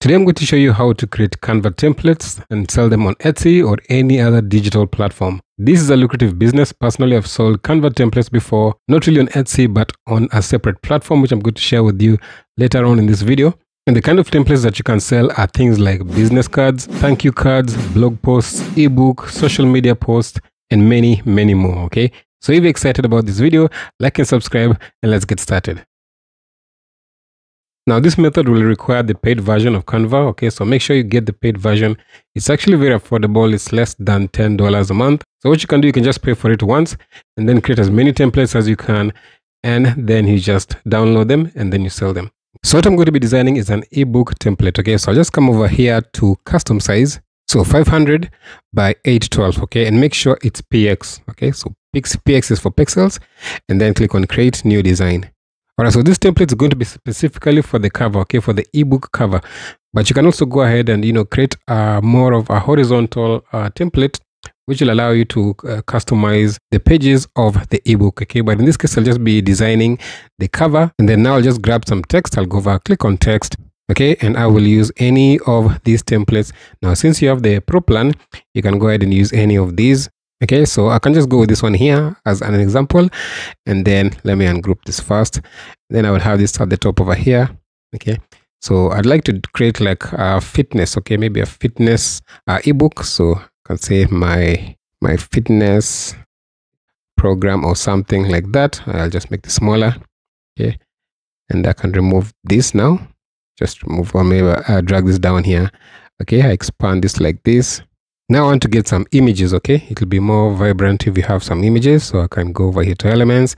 Today I'm going to show you how to create Canva templates and sell them on Etsy or any other digital platform. This is a lucrative business. Personally, I've sold Canva templates before, not really on Etsy, but on a separate platform, which I'm going to share with you later on in this video. And the kind of templates that you can sell are things like business cards, thank you cards, blog posts, ebook, social media posts, and many, many more, okay? So if you're excited about this video, like and subscribe, and let's get started. Now, this method will require the paid version of Canva, okay? So make sure you get the paid version. It's actually very affordable. It's less than $10 a month. So what you can do, you can just pay for it once and then create as many templates as you can. And then you just download them and then you sell them. So what I'm going to be designing is an ebook template, okay? So I'll just come over here to custom size. So 500 by 812, okay? And make sure it's PX, okay? So PX is for pixels. And then click on create new design. Alright, so this template is going to be specifically for the cover, okay, for the ebook cover. But you can also go ahead and, you know, create more of a horizontal template, which will allow you to customize the pages of the ebook, okay. But in this case, I'll just be designing the cover, and then now I'll just grab some text. I'll go over, click on text, okay, and I will use any of these templates. Now, since you have the pro plan, you can go ahead and use any of these. Okay, so I can just go with this one here as an example, and then let me ungroup this first. Then I will have this at the top over here. Okay, so I'd like to create like a fitness, okay, maybe a fitness ebook. So I can say my fitness program or something like that. I'll just make this smaller. Okay, and I can remove this now. Just remove, or maybe I'll drag this down here. Okay, I expand this like this. Now I want to get some images, okay? It'll be more vibrant if you have some images. So I can go over here to elements.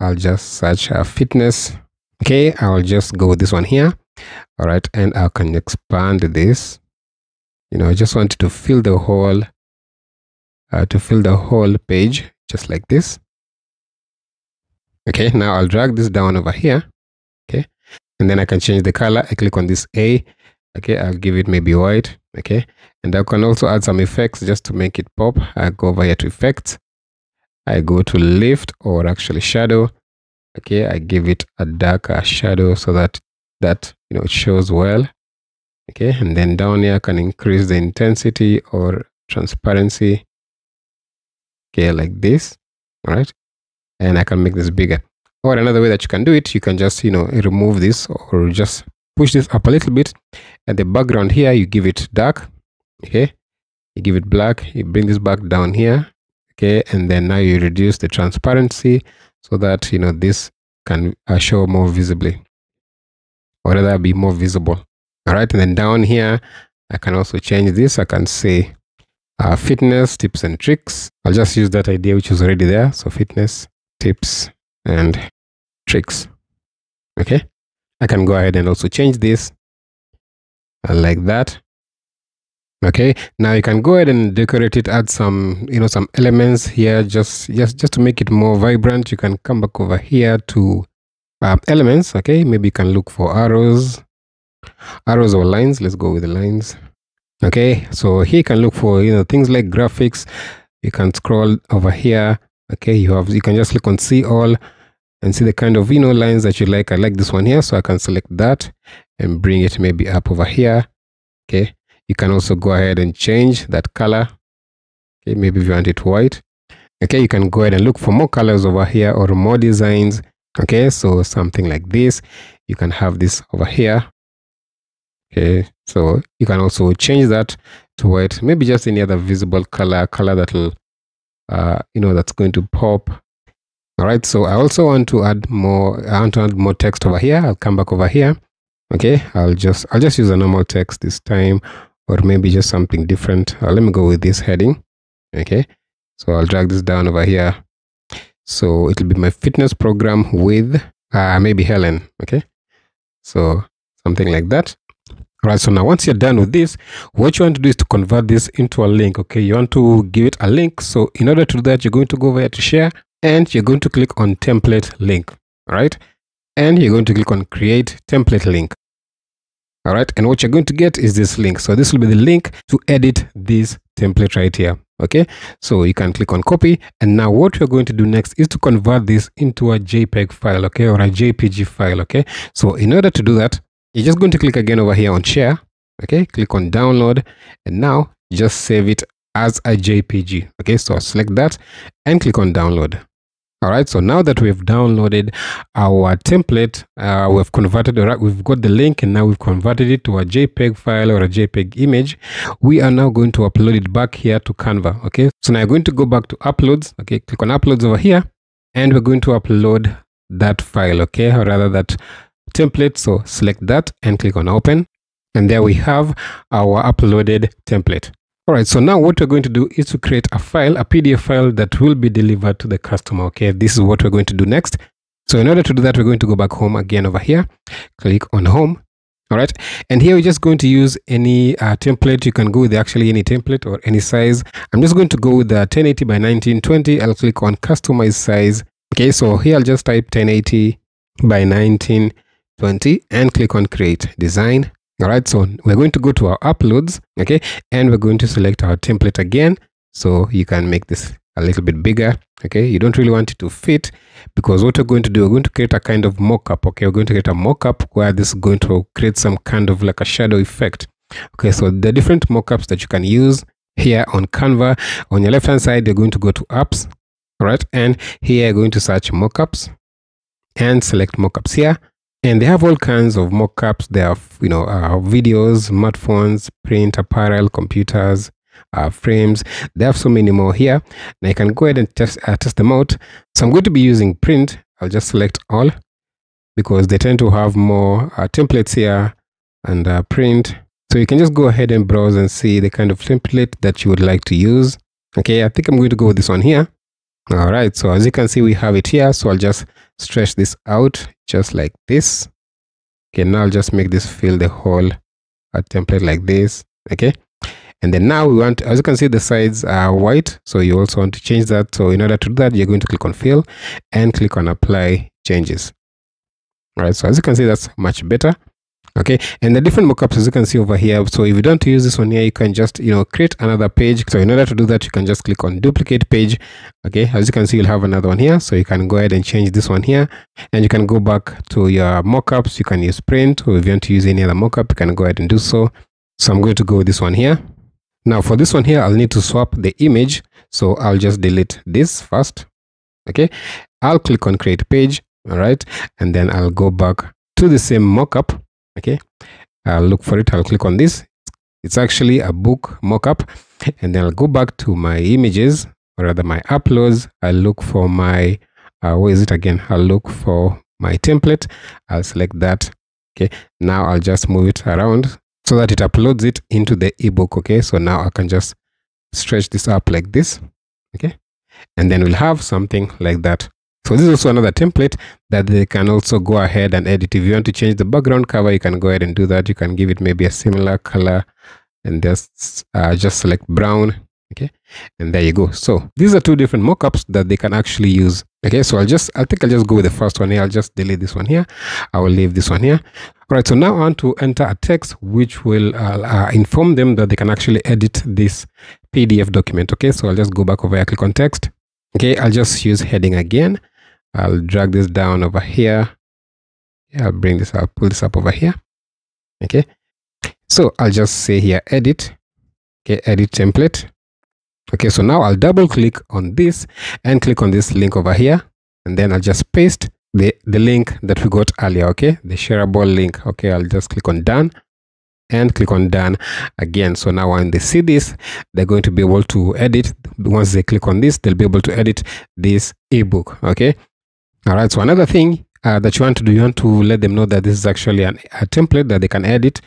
I'll just search fitness. Okay, I'll just go with this one here. All right, and I can expand this. You know, I just wanted to fill the whole, page, just like this. Okay, now I'll drag this down over here. Okay, and then I can change the color. I click on this A. Okay, I'll give it maybe white. Okay, and I can also add some effects just to make it pop. I go over here to effects. I go to lift, or actually shadow. Okay, I give it a darker shadow so that you know it shows well. Okay, and then down here I can increase the intensity or transparency. Okay, like this. All right, and I can make this bigger. Or another way that you can do it, you can just, you know, remove this or just push this up a little bit. At the background here, you give it dark, okay, you give it black, you bring this back down here, okay, and then now you reduce the transparency so that, you know, this can show more visibly, or rather be more visible. All right, and then down here I can also change this. I can say fitness tips and tricks. I'll just use that idea which is already there. So fitness tips and tricks, okay. I can go ahead and also change this like that. Okay, now you can go ahead and decorate it, add some, you know, some elements here just to make it more vibrant. You can come back over here to elements. Okay, maybe you can look for arrows or lines. Let's go with the lines. Okay, so here you can look for, you know, things like graphics. You can scroll over here. Okay, you can just click on see all and see the kind of, you know, lines that you like. I like this one here, so I can select that and bring it maybe up over here. Okay, you can also go ahead and change that color. Okay, maybe if you want it white. Okay, you can go ahead and look for more colors over here or more designs. Okay, so something like this. You can have this over here. Okay, so you can also change that to white. Maybe just any other visible color that'll, you know, that's going to pop. All right, so I also want to add more. I want to add more text over here. I'll come back over here. Okay, I'll just use a normal text this time, or maybe just something different. Let me go with this heading. Okay, so I'll drag this down over here. So it'll be my fitness program with maybe Helen. Okay, so something like that. All right, so now once you're done with this, what you want to do is to convert this into a link. Okay, you want to give it a link. So in order to do that, you're going to go over here to share. And you're going to click on template link, all right? And you're going to click on create template link, all right? And what you're going to get is this link. So this will be the link to edit this template right here, okay? So you can click on copy. And now what you're going to do next is to convert this into a JPEG file, okay? Or a JPG file, okay? So in order to do that, you're just going to click again over here on share, Okay, click on download, and now just save it as a JPG. Okay, so I'll select that and click on download. All right, so now that we've downloaded our template, we've converted, all right, we've got the link and now we've converted it to a JPEG file or a JPEG image. We are now going to upload it back here to Canva. Okay, so now you're going to go back to uploads. Okay, click on uploads over here, and we're going to upload that file, okay, or rather that template. So select that and click on open, and there we have our uploaded template. All right, so now what we're going to do is to create a file, a PDF file that will be delivered to the customer, okay? This is what we're going to do next. So in order to do that, we're going to go back home again over here, click on home, all right? And here we're just going to use any template. You can go with actually any template or any size. I'm just going to go with the 1080 by 1920. I'll click on customize size. Okay, so here I'll just type 1080 by 1920 and click on create design. All right, so we're going to go to our uploads, okay, and we're going to select our template again. So you can make this a little bit bigger, okay? You don't really want it to fit, because what we're going to do, we're going to create a kind of mock-up, okay? We're going to create a mock-up where this is going to create some kind of like a shadow effect, okay? So the different mock-ups that you can use here on Canva, on your left-hand side, you're going to go to apps, all right? And here you're going to search mock-ups and select mock-ups here. And they have all kinds of mock-ups. They have, you know, videos, smartphones, print, apparel, computers, frames. They have so many more here. Now you can go ahead and test them out. So I'm going to be using print. I'll just select all because they tend to have more templates here and print. So you can just go ahead and browse and see the kind of template that you would like to use. Okay, I think I'm going to go with this one here. All right, so as you can see, we have it here. So I'll just stretch this out just like this. Okay, now I'll just make this fill the whole template like this. Okay, and then now we want, as you can see, the sides are white. So you also want to change that. So in order to do that, you're going to click on fill and click on apply changes. All right, so as you can see, that's much better. Okay, and the different mockups, as you can see over here. So if you don't use this one here, you can just, you know, create another page. So in order to do that, you can just click on duplicate page. Okay, as you can see, you'll have another one here. So you can go ahead and change this one here, and you can go back to your mockups. You can use print, or if you want to use any other mockup, you can go ahead and do so. So I'm going to go with this one here. Now for this one here, I'll need to swap the image. So I'll just delete this first. Okay, I'll click on create page. All right, and then I'll go back to the same mockup. Okay, I'll look for it. I'll click on this. It's actually a book mockup, and then I'll go back to my images, or rather my uploads. I'll look for my where is it again? I'll look for my template. I'll select that. Okay, now I'll just move it around so that it uploads it into the ebook. Okay, so now I can just stretch this up like this. Okay, and then we'll have something like that. So this is also another template that they can also go ahead and edit. If you want to change the background cover, you can go ahead and do that. You can give it maybe a similar color and just select brown. Okay, and there you go. So these are two different mockups that they can actually use. Okay, so I think I'll just go with the first one here. I'll just delete this one here. I will leave this one here. All right, so now I want to enter a text which will inform them that they can actually edit this PDF document. Okay, so I'll just go back over here, click on text. Okay, I'll just use heading again. I'll drag this down over here. Yeah, I'll pull this up over here. Okay, so I'll just say here edit. Okay, edit template. Okay, so now I'll double click on this and click on this link over here, and then I'll just paste the link that we got earlier. Okay, the shareable link. Okay, I'll just click on done and click on done again. So now when they see this, they're going to be able to edit. Once they click on this, they'll be able to edit this ebook. Okay, all right, so another thing that you want to do, you want to let them know that this is actually a template that they can edit.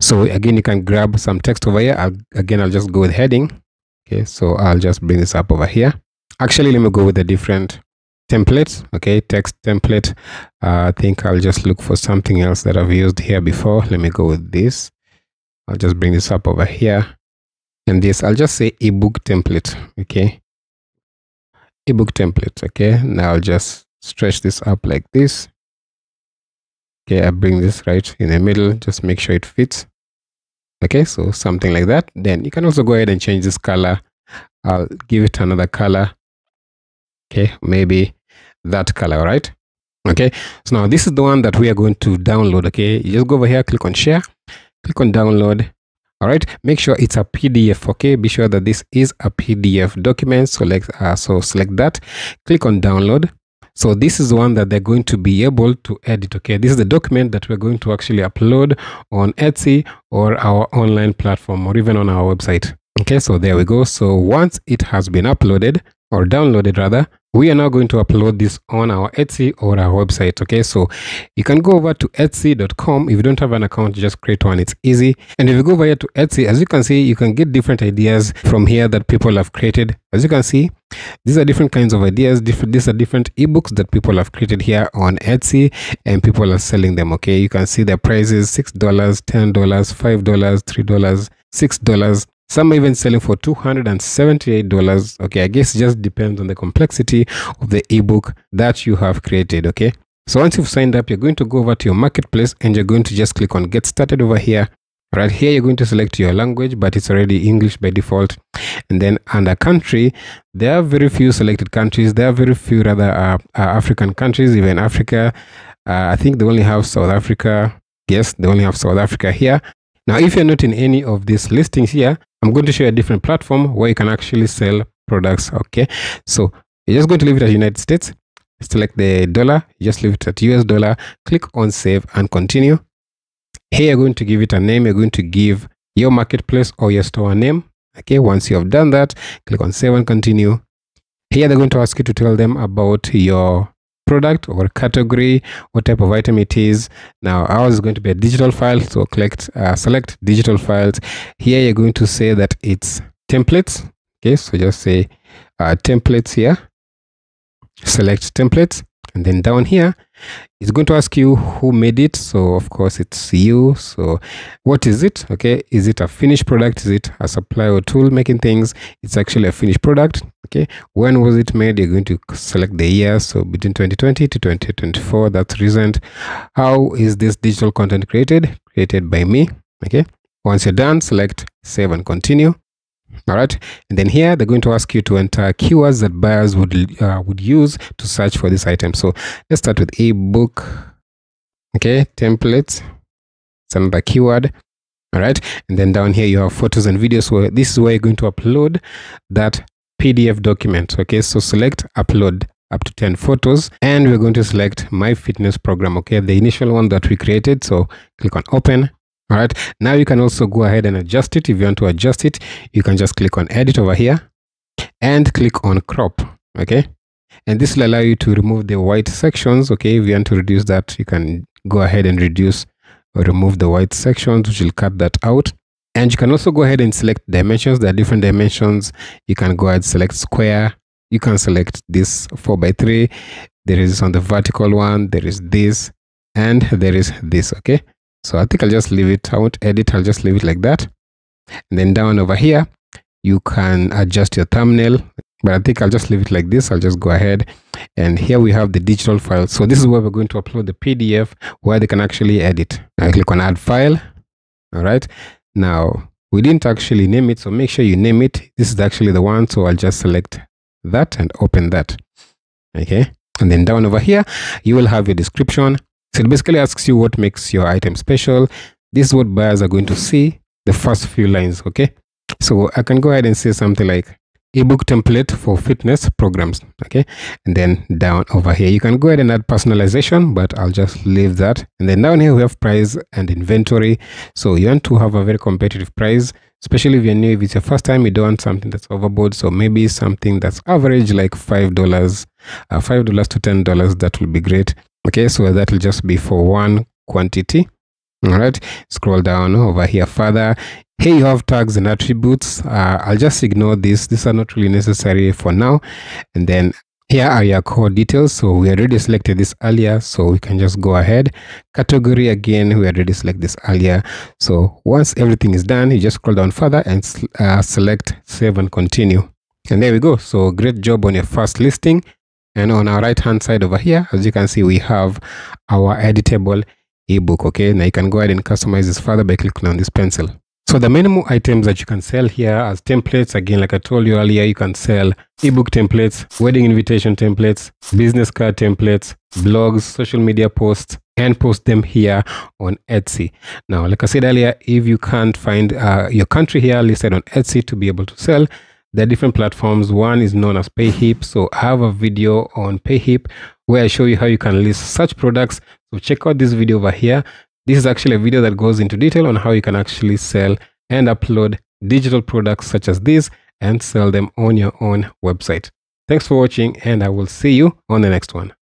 So again, you can grab some text over here. I'll just go with heading. Okay, so I'll just bring this up over here. Actually, let me go with the different templates. Okay, text template. I think I'll just look for something else that I've used here before. Let me go with this. I'll just bring this up over here, and this I'll just say ebook template. Okay, ebook template. Okay, now I'll just stretch this up like this. Okay, I bring this right in the middle, just make sure it fits. Okay, so something like that. Then you can also go ahead and change this color. I'll give it another color. Okay, maybe that color. All right, okay, so now this is the one that we are going to download. Okay, you just go over here, click on share, click on download. All right, make sure it's a PDF. Okay, be sure that this is a PDF document. Select that, click on download. So this is the one that they're going to be able to edit. Okay, this is the document that we're going to actually upload on Etsy or our online platform or even on our website. Okay, so there we go. So once it has been uploaded or downloaded rather, we are now going to upload this on our Etsy or our website. Okay, so you can go over to etsy.com. If you don't have an account, just create one. It's easy. And if you go over here to Etsy, as you can see, you can get different ideas from here that people have created. As you can see, these are different kinds of ideas. These are different ebooks that people have created here on Etsy and people are selling them. Okay, you can see their prices: $6, $10, $5, $3, $6. Some are even selling for $278. Okay, I guess it just depends on the complexity of the ebook that you have created. Okay, so once you've signed up, you're going to go over to your marketplace and you're going to just click on get started over here. Right here, you're going to select your language, but it's already English by default. And then under country, there are very few selected countries. There are very few rather African countries, even Africa. I think they only have South Africa. Yes, they only have South Africa here. Now, if you're not in any of these listings here, I'm going to show you a different platform where you can actually sell products. Okay, so you're just going to leave it at United States. Select the dollar, just leave it at US dollar. Click on save and continue. Here you're going to give it a name. You're going to give your marketplace or your store name. Okay, once you have done that, click on save and continue. Here they're going to ask you to tell them about your product or category, what type of item it is. Now ours is going to be a digital file, so select digital files. Here you're going to say that it's templates. Okay, so just say templates here, select templates, and then down here it's going to ask you who made it. So of course it's you. So what is it? Okay, is it a finished product? Is it a supply or tool making things? It's actually a finished product. Okay, when was it made? You're going to select the year, so between 2020 to 2024, that's recent. How is this digital content created by me? Okay, once you're done, select save and continue. All right, and then here they're going to ask you to enter keywords that buyers would use to search for this item. So let's start with ebook. Okay, templates, it's another keyword. All right, and then down here you have photos and videos. So this is where you're going to upload that PDF document. Okay, so select upload up to 10 photos, and we're going to select my fitness program. Okay, the initial one that we created. So click on open. All right, now you can also go ahead and adjust it. If you want to adjust it, you can just click on edit over here and click on crop. Okay, and this will allow you to remove the white sections. Okay, if you want to reduce that, you can go ahead and reduce or remove the white sections, which will cut that out. And you can also go ahead and select dimensions. There are different dimensions. You can go ahead and select square. You can select this 4x3. There is on the vertical one, there is this, and there is this. Okay, so I think I'll just leave it. I won't edit. I'll just leave it like that. And then down over here, you can adjust your thumbnail, but I think I'll just leave it like this. I'll just go ahead. And here we have the digital file. So this is where we're going to upload the PDF where they can actually edit. I click on add file. All right. Now we didn't actually name it, so make sure you name it. This is actually the one. So I'll just select that and open that. Okay. And then down over here, you will have your description. So it basically asks you what makes your item special. This is what buyers are going to see, the first few lines. Okay, so I can go ahead and say something like ebook template for fitness programs. Okay, and then down over here you can go ahead and add personalization, but I'll just leave that. And then down here we have price and inventory. So you want to have a very competitive price, especially if you're new. If it's your first time, you don't want something that's overboard, so maybe something that's average like $5 to $10. That will be great. Okay, so that will just be for one quantity. All right, scroll down over here further. Here you have tags and attributes. I'll just ignore this. These are not really necessary for now. And then here are your core details. So we already selected this earlier, so we can just go ahead. Category, again, we already select this earlier. So once everything is done, you just scroll down further and select save and continue. And there we go. So great job on your first listing. And on our right hand side over here, as you can see, we have our editable ebook. Okay, now you can go ahead and customize this further by clicking on this pencil. So the minimal items that you can sell here as templates, again, like I told you earlier, you can sell ebook templates, wedding invitation templates, business card templates, blogs, social media posts, can post them here on Etsy. Now, like I said earlier, if you can't find your country here listed on Etsy to be able to sell, there are different platforms. One is known as Payhip. So I have a video on Payhip where I show you how you can list such products. So check out this video over here. This is actually a video that goes into detail on how you can actually sell and upload digital products such as these and sell them on your own website. Thanks for watching, and I will see you on the next one.